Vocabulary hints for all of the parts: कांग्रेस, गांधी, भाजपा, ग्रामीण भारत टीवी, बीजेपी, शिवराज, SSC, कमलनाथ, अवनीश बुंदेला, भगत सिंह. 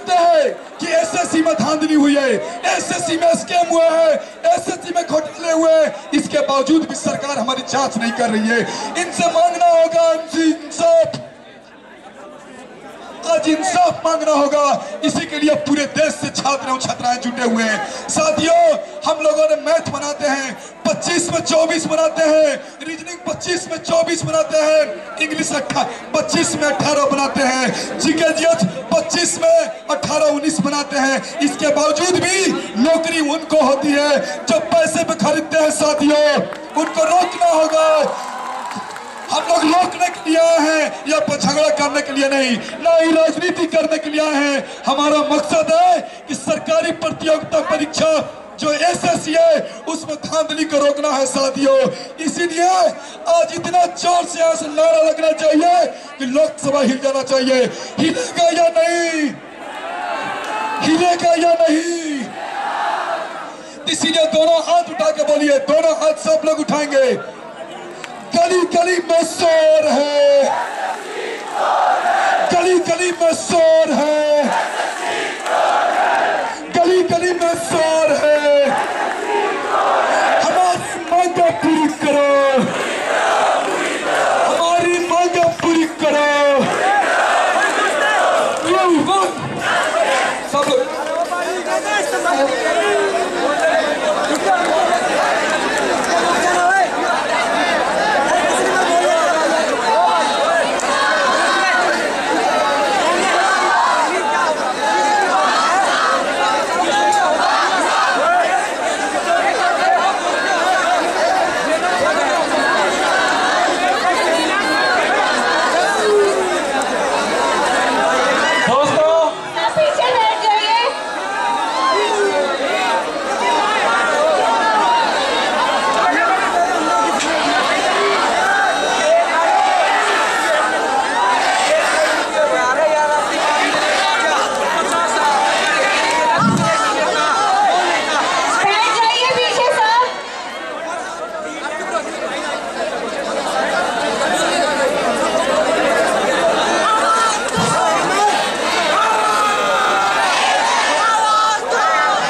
सकते हैं कि एसएससी में धांधली हुई है, एसएससी में स्कैम हुआ है, एसएससी में घोटाले हुए हैं, इसके बावजूद भी सरकार हमारी जांच नहीं कर रही है। इनसे मांगना होगा इंसाफ, आज इंसाफ मांगना होगा। इसी के लिए पूरे देश से छात्र छात्राएं जुटे हुए हैं। साथियों, हम लोगों ने मैथ बनाते हैं, 25 में 24 बनाते हैं, रीजनिंग 25 में 24 बनाते हैं, इंग्लिश 25 में 18 बनाते हैं, जीके जीएस 25 में 18-19 बनाते हैं। इसके बावजूद भी नौकरी उनको होती है जब पैसे पे खरीदते हैं। साथियों, उनको रोकना होगा। हम लोग रोकने के लिए आए हैं या झगड़ा करने के लिए नहीं, ना ही राजनीति करने के लिए आए हैं। हमारा मकसद है कि सरकारी प्रतियोगिता परीक्षा जो एसएससी है उसमें धांधली को रोकना है। साथियों, इसीलिए आज इतना जोर से आज नारा लगना चाहिए कि लोकसभा हिल जाना चाहिए। हिलेगा या नहीं, हिलेगा या नहीं, इसीलिए दोनों हाथ उठा के बोलिए। दोनों हाथ सब लोग उठाएंगे। गली गली में शोर है, गली गली में शोर है, गली गली में शोर है। हमारी मांग पूरी करो, हमारी मांग पूरी करो।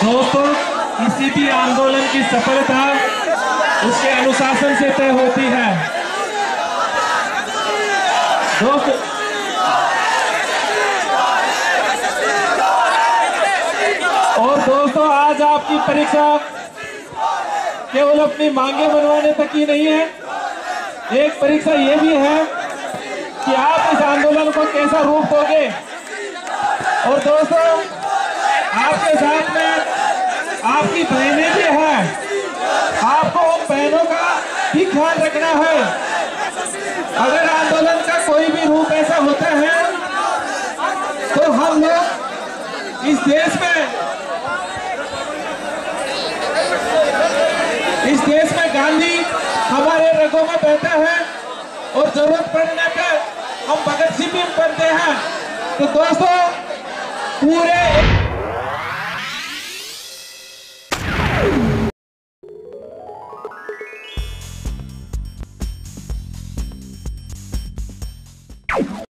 दोस्तों, किसी भी आंदोलन की सफलता उसके अनुशासन से तय होती है। दोस्त, और दोस्तों, आज आपकी परीक्षा केवल अपनी मांगे मनवाने तक ही नहीं है, एक परीक्षा ये भी है कि आप इस आंदोलन को कैसा रूप दोगे। और दोस्तों, आपके साथ में आपकी बहनें भी हैं, आपको उन बहनों का भी ख्याल रखना है। अगर आंदोलन का कोई भी रूप ऐसा होता है तो हम लोग इस देश में गांधी हमारे रगों में बहता है और जरूरत पड़ने पर हम भगत सिंह भी बनते हैं। तो दोस्तों, पूरे